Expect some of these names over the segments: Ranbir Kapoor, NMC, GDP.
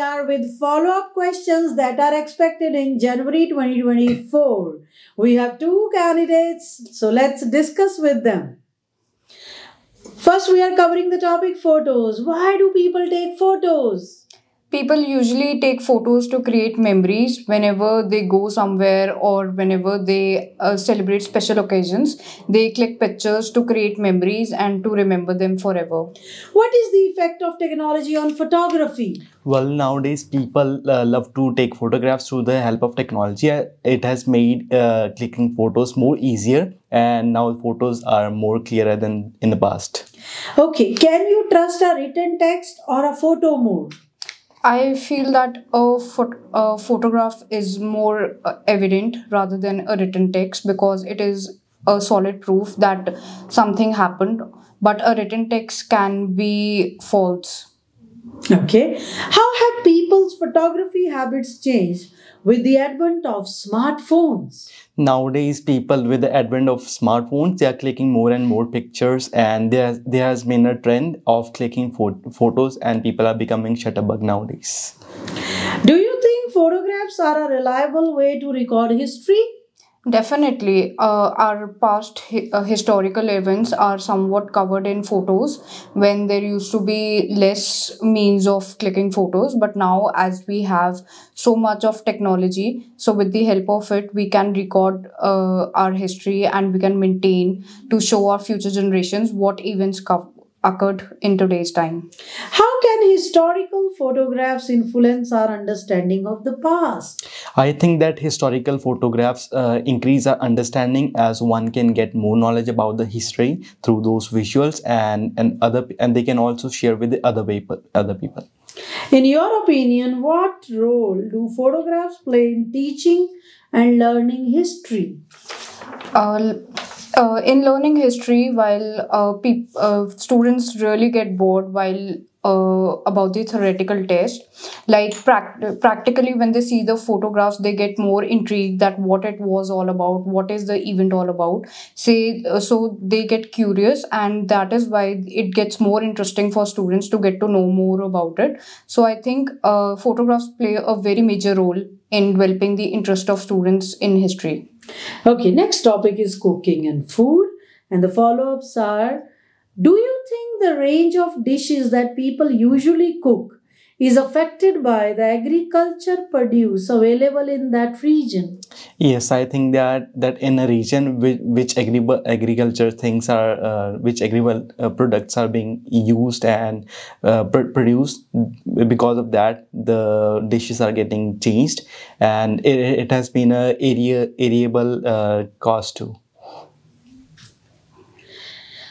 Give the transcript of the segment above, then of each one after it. are with follow-up questions that are expected in January 2024. We have two candidates, so let's discuss with them. First, we are covering the topic photos. Why do people take photos? People usually take photos to create memories whenever they go somewhere or whenever they celebrate special occasions. They click pictures to create memories and to remember them forever. What is the effect of technology on photography? Well, nowadays people love to take photographs through the help of technology. It has made clicking photos more easier, and now photos are more clearer than in the past. Okay, can you trust a written text or a photo more? I feel that a photograph is more evident rather than a written text, because it is a solid proof that something happened, but a written text can be false. Okay. How have people's photography habits changed with the advent of smartphones? Nowadays, people with the advent of smartphones, they are clicking more and more pictures, and there has been a trend of clicking photos, and people are becoming shutterbug nowadays. Do you think photographs are a reliable way to record history? Definitely. Our past historical events are somewhat covered in photos, when there used to be less means of clicking photos. But now, as we have so much of technology, so with the help of it, we can record our history, and we can maintain to show our future generations what events occurred in today's time. How can historical photographs influence our understanding of the past? I think that historical photographs increase our understanding, as one can get more knowledge about the history through those visuals, and they can also share with the other people. In your opinion, what role do photographs play in teaching and learning history? In learning history, while students really get bored while about the theoretical test, like practically when they see the photographs, they get more intrigued that what it was all about, what is the event all about. So they get curious, and that is why it gets more interesting for students to get to know more about it. So I think photographs play a very major role in developing the interest of students in history. Okay, next topic is cooking and food, and the follow-ups are: do you think the range of dishes that people usually cook is affected by the agriculture produce available in that region? Yes, I think that in a region which agriculture things are, which agricultural products are being used and produced, because of that the dishes are getting changed, and it has been a variable cost too.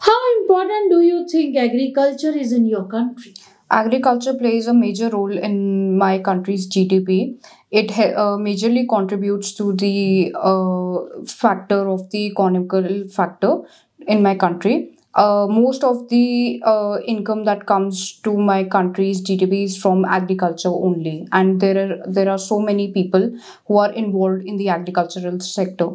How important do you think agriculture is in your country? Agriculture plays a major role in my country's GDP. It majorly contributes to the factor of the economical factor in my country. Most of the income that comes to my country's GDP is from agriculture only, and there are so many people who are involved in the agricultural sector.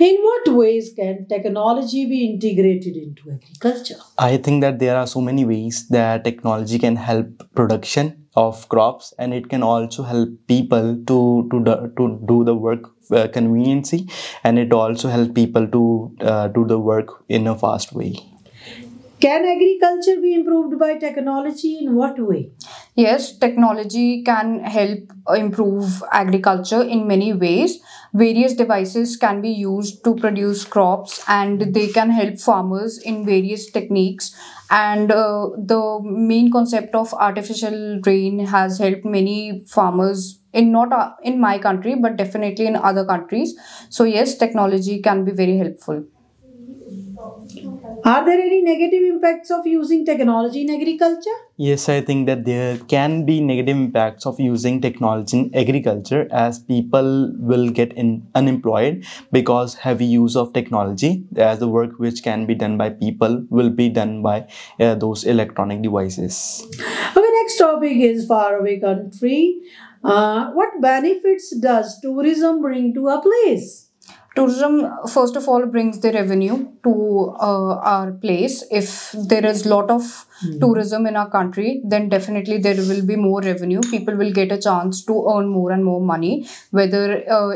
In what ways can technology be integrated into agriculture? I think that there are so many ways that technology can help production of crops, and it can also help people to do the work conveniently, and it also helps people to do the work in a fast way. Can agriculture be improved by technology? In what way? Yes, technology can help improve agriculture in many ways. Various devices can be used to produce crops, and they can help farmers in various techniques. And the main concept of artificial rain has helped many farmers, not in my country, but definitely in other countries. So yes, technology can be very helpful. Are there any negative impacts of using technology in agriculture? Yes, I think that there can be negative impacts of using technology in agriculture, as people will get unemployed because heavy use of technology, as the work which can be done by people will be done by those electronic devices. Okay, next topic is faraway country. What benefits does tourism bring to a place? Tourism, first of all, brings the revenue to our place. If there is a lot of tourism in our country, then definitely there will be more revenue. People will get a chance to earn more and more money, whether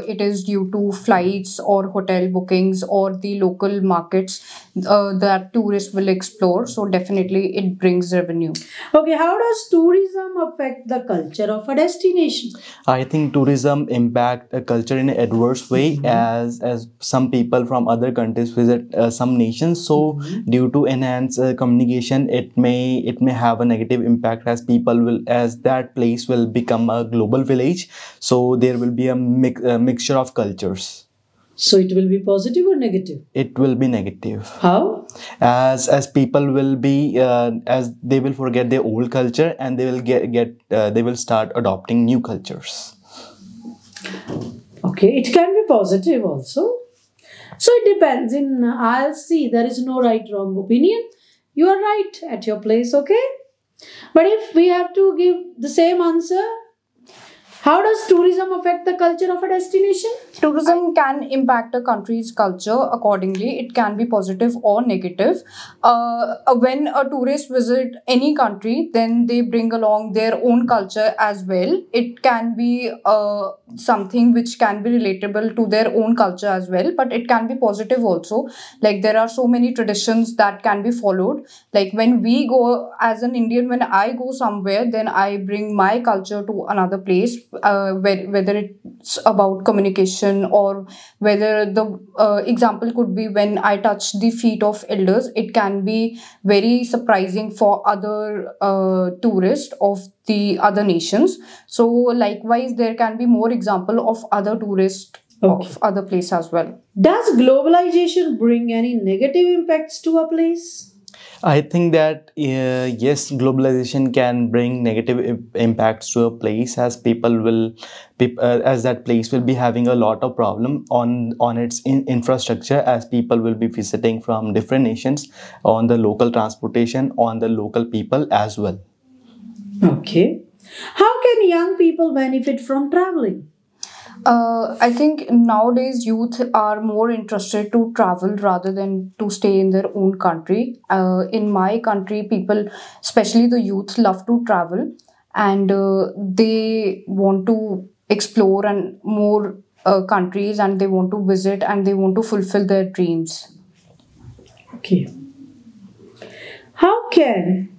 it is due to flights or hotel bookings or the local markets that tourists will explore. So definitely it brings revenue. Okay, how does tourism affect the culture of a destination? I think tourism impacts a culture in an adverse way, as some people from other countries visit some nations. So due to enhanced communication, it may have a negative impact, as people will, as that place will become a global village. So there will be a mixture of cultures. So it will be positive or negative? It will be negative. How? As people will be as they will forget their old culture, and they will they will start adopting new cultures. Okay, it can be positive also. So it depends. In ILC, there is no right wrong opinion. You are right at your place, okay? But if we have to give the same answer, how does tourism affect the culture of a destination? Tourism can impact a country's culture accordingly. It can be positive or negative. When a tourist visits any country, then they bring along their own culture as well. It can be something which can be relatable to their own culture as well, but it can be positive also. Like, there are so many traditions that can be followed. Like, when we go as an Indian, when I go somewhere, then I bring my culture to another place. Whether it's about communication, or whether the example could be when I touch the feet of elders, it can be very surprising for other tourists of the other nations. So likewise, there can be more example of other tourists of other place as well. Does globalization bring any negative impacts to a place? I think that yes, globalization can bring negative impacts to a place, as people will as that place will be having a lot of problem on its infrastructure, as people will be visiting from different nations, on the local transportation, on the local people as well. Okay, how can young people benefit from traveling? I think nowadays youth are more interested to travel rather than to stay in their own country. In my country, people, especially the youth, love to travel, and they want to explore and more countries, and they want to visit, and they want to fulfill their dreams. Okay. How can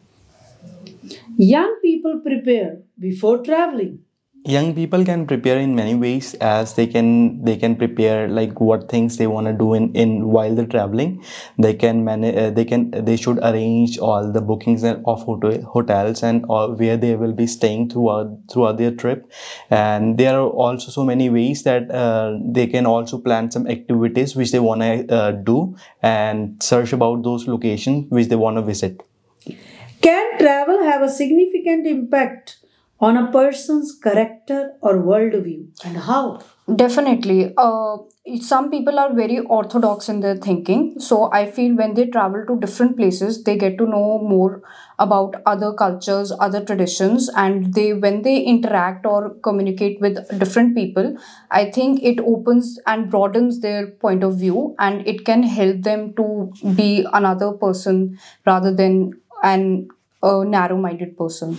young people prepare before traveling? Young people can prepare in many ways, as they can prepare like what things they want to do in while they're traveling. They can manage, they should arrange all the bookings of hotels and where they will be staying throughout their trip. And there are also so many ways that they can also plan some activities which they want to do, and search about those locations which they want to visit. Can travel have a significant impact on a person's character or worldview, and how? Definitely. Some people are very orthodox in their thinking. So I feel when they travel to different places, they get to know more about other cultures, other traditions, and when they interact or communicate with different people, I think it opens and broadens their point of view, and it can help them to be another person rather than a narrow-minded person.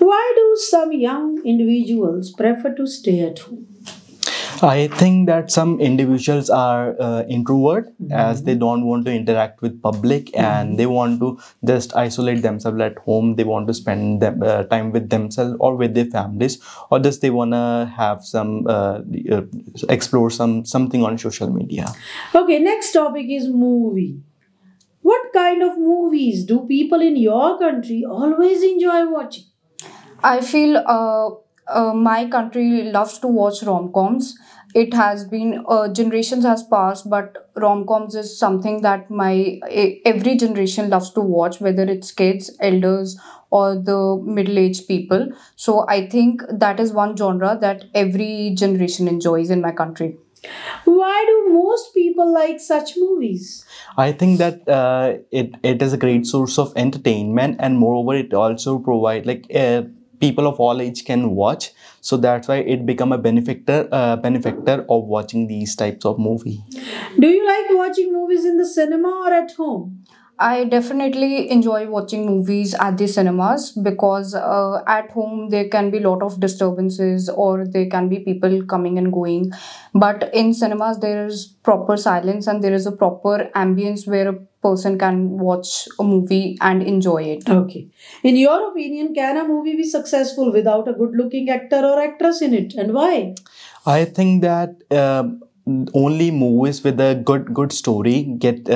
Why do some young individuals prefer to stay at home? I think that some individuals are introvert, as they don't want to interact with public, and they want to just isolate themselves at home. They want to spend time with themselves or with their families, or just they want to have some explore something on social media. Okay, next topic is movie. What kind of movies do people in your country always enjoy watching? I feel my country loves to watch rom-coms. It has been, generations has passed, but rom-coms is something that every generation loves to watch, whether it's kids, elders, or the middle-aged people. So I think that is one genre that every generation enjoys in my country. Why do most people like such movies? I think that it is a great source of entertainment, and moreover it also provides like people of all age can watch. So that's why it become a benefactor of watching these types of movie. Do you like watching movies in the cinema or at home? I definitely enjoy watching movies at the cinemas because at home there can be a lot of disturbances or there can be people coming and going. But in cinemas there is proper silence and there is a proper ambience where a person can watch a movie and enjoy it. Okay. In your opinion, can a movie be successful without a good-looking actor or actress in it, and why? I think that only movies with a good story get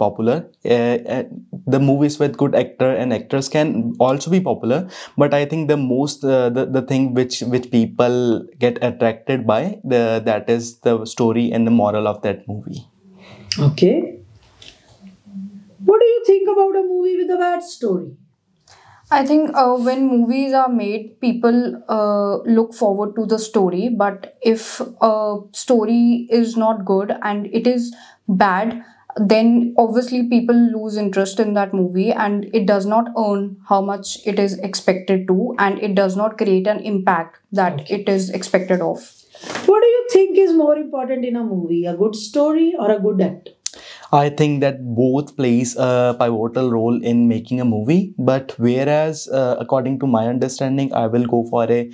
popular. The movies with good actor and actress can also be popular, but I think the most the thing which people get attracted by, that is the story and the moral of that movie. Okay. What do you think about a movie with a bad story? I think when movies are made, people look forward to the story, but if a story is not good and it is bad, then obviously people lose interest in that movie and it does not earn how much it is expected to, and it does not create an impact that it is expected of. What do you think is more important in a movie, a good story or a good actor? I think that both plays a pivotal role in making a movie, but whereas according to my understanding, I will go for a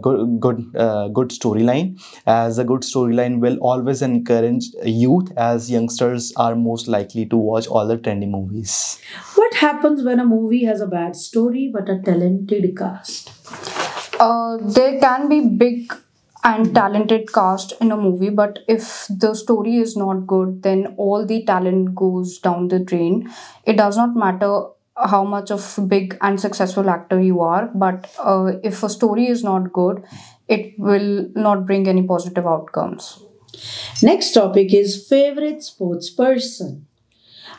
good storyline, as a good storyline will always encourage youth, as youngsters are most likely to watch all the trendy movies. What happens when a movie has a bad story but a talented cast? There can be big and talented cast in a movie, but if the story is not good, then all the talent goes down the drain. It does not matter how much of big and successful actor you are, but if a story is not good, it will not bring any positive outcomes. Next topic is favorite sports person.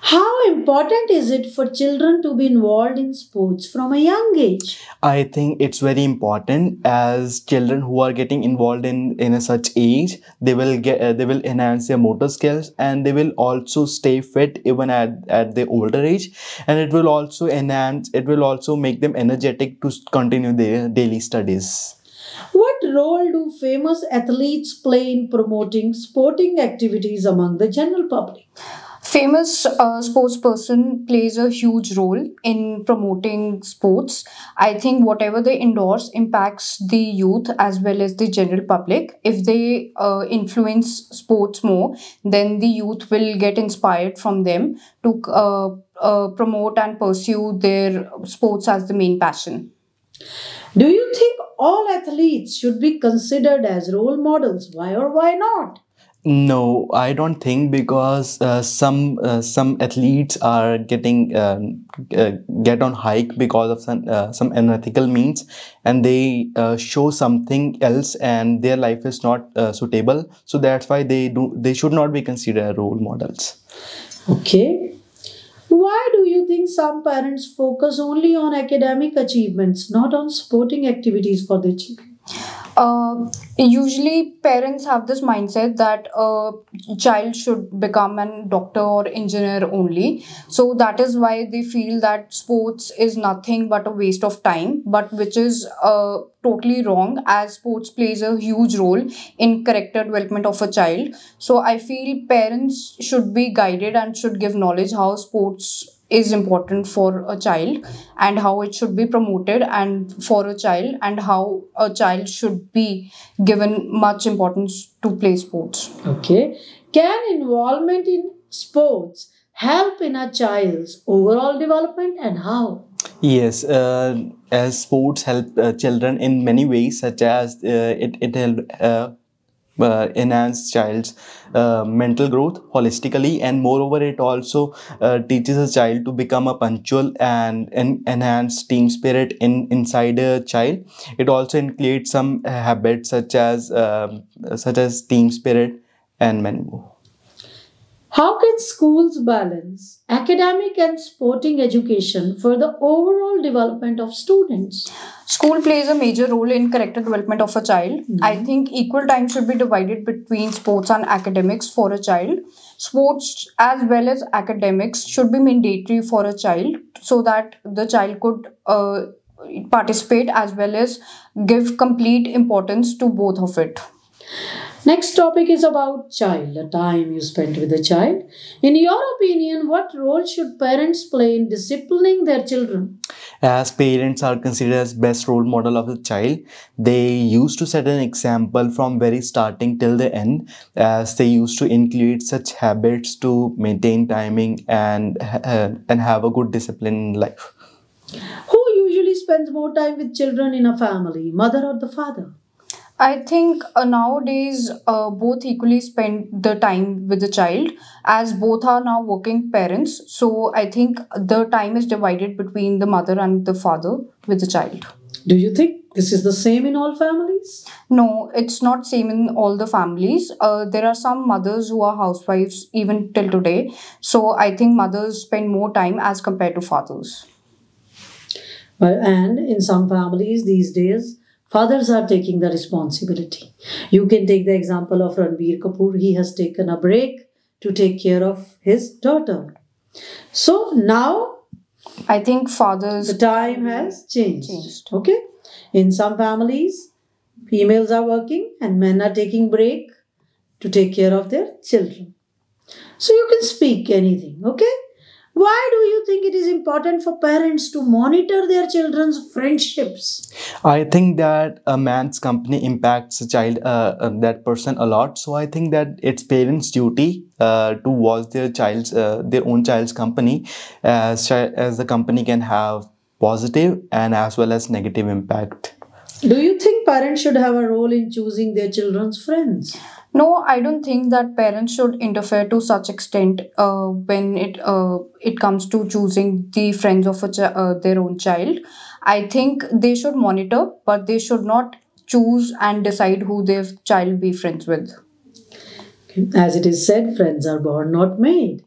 How important is it for children to be involved in sports from a young age? I think it's very important, as children who are getting involved in a such age, they will enhance their motor skills, and they will also stay fit even at their older age, and it will also make them energetic to continue their daily studies. What role do famous athletes play in promoting sporting activities among the general public? Famous sports person plays a huge role in promoting sports. I think whatever they endorse impacts the youth as well as the general public. If they influence sports more, then the youth will get inspired from them to promote and pursue their sports as the main passion. Do you think all athletes should be considered as role models? Why or why not? No, I don't think, because some athletes are get on hike because of some unethical means, and they show something else, and their life is not suitable. So that's why they should not be considered role models. Okay, why do you think some parents focus only on academic achievements, not on sporting activities for their children? Usually parents have this mindset that a child should become a doctor or engineer only. So that is why they feel that sports is nothing but a waste of time, but which is totally wrong, as sports plays a huge role in character development of a child. So I feel parents should be guided and should give knowledge how sports is important for a child and how it should be promoted and for a child, and how a child should be given much importance to play sports. Okay. Can involvement in sports help in a child's overall development, and how? Yes, as sports help children in many ways, such as it enhance child's mental growth holistically, and moreover it also teaches a child to become a punctual and enhance team spirit inside a child. It also includes some habits such as team spirit and many more. How can schools balance academic and sporting education for the overall development of students? School plays a major role in character development of a child. I think equal time should be divided between sports and academics for a child. Sports as well as academics should be mandatory for a child, so that the child could participate as well as give complete importance to both of it. Next topic is about child, the time you spent with the child. In your opinion, what role should parents play in disciplining their children? As parents are considered as best role model of the child, they used to set an example from very starting till the end, as they used to include such habits to maintain timing and have a good discipline in life. Who usually spends more time with children in a family, mother or the father? I think nowadays both equally spend the time with the child, as both are now working parents. So I think the time is divided between the mother and the father with the child. Do you think this is the same in all families? No, it's not same in all the families. There are some mothers who are housewives even till today. So I think mothers spend more time as compared to fathers. Well, and in some families these days, fathers are taking the responsibility. You can take the example of Ranbir Kapoor. He has taken a break to take care of his daughter. So now, I think the time has changed. Okay. In some families, females are working and men are taking break to take care of their children. So you can speak anything. Okay. Why do you think it is important for parents to monitor their children's friendships? I think that a man's company impacts a child, that person a lot. So I think that it's parents' duty to watch their child's, their own child's company, as the company can have positive and as well as negative impact. Do you think parents should have a role in choosing their children's friends? No, I don't think that parents should interfere to such extent when it comes to choosing the friends of their own child. I think they should monitor, but they should not choose and decide who their child be friends with. As it is said, friends are born, not made.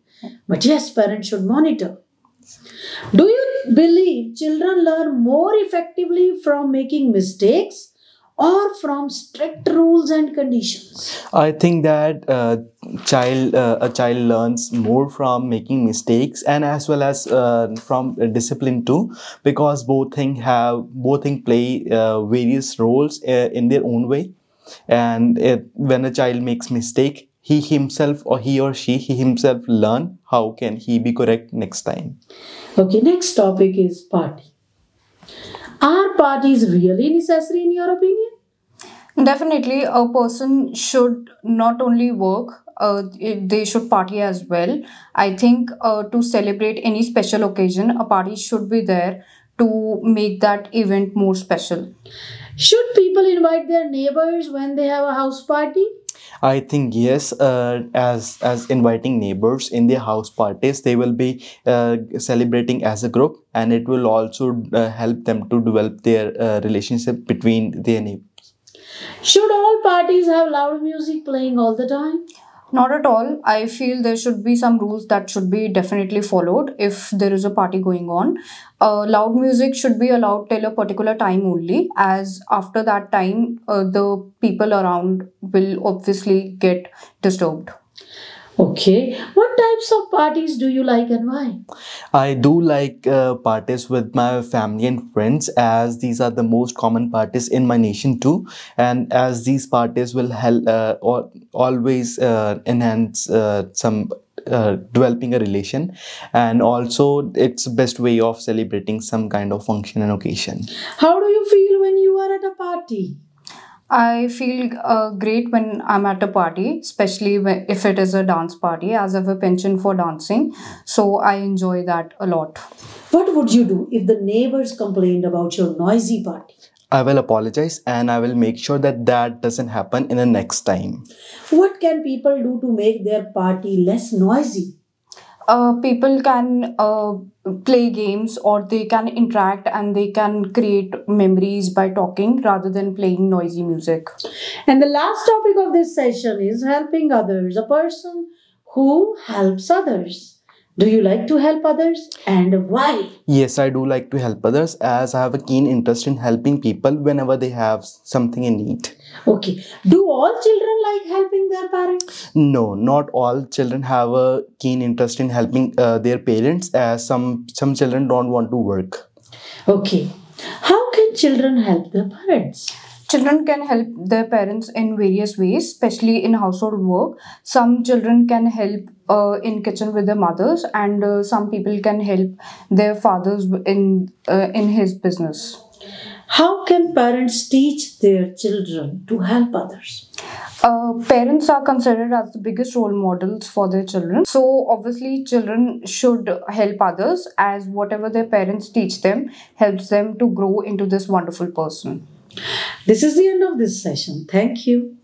But yes, parents should monitor. Do you believe children learn more effectively from making mistakes or from strict rules and conditions? I think that a child learns more from making mistakes and as well as from discipline too, because both things play various roles in their own way. And when a child makes mistake, he or she himself learn how can he be correct next time. Okay, next topic is party. Are parties really necessary in your opinion? Definitely, a person should not only work, they should party as well. I think to celebrate any special occasion, a party should be there to make that event more special. Should people invite their neighbors when they have a house party? I think yes, as inviting neighbors in their house parties, they will be celebrating as a group, and it will also help them to develop their relationship between their neighbors. Should all parties have loud music playing all the time? Not at all. I feel there should be some rules that should be definitely followed if there is a party going on. Loud music should be allowed till a particular time only, as after that time, the people around will obviously get disturbed. Okay. What types of parties do you like and why? I do like parties with my family and friends, as these are the most common parties in my nation too. And as these parties will help always enhance developing a relation. And also it's the best way of celebrating some kind of function and occasion. How do you feel when you are at a party? I feel great when I'm at a party, especially if it is a dance party, as I have a penchant for dancing. So I enjoy that a lot. What would you do if the neighbors complained about your noisy party? I will apologize and I will make sure that that doesn't happen in the next time. What can people do to make their party less noisy? People can play games, or they can interact and they can create memories by talking rather than playing noisy music. And the last topic of this session is helping others, a person who helps others. Do you like to help others and why? Yes, I do like to help others, as I have a keen interest in helping people whenever they have something in need. Okay. Do all children like helping their parents? No, not all children have a keen interest in helping their parents, as some children don't want to work. Okay. How can children help their parents? Children can help their parents in various ways, especially in household work. Some children can help in kitchen with their mothers, and some people can help their fathers in his business. How can parents teach their children to help others? Parents are considered as the biggest role models for their children. So obviously children should help others, as whatever their parents teach them helps them to grow into this wonderful person. This is the end of this session. Thank you.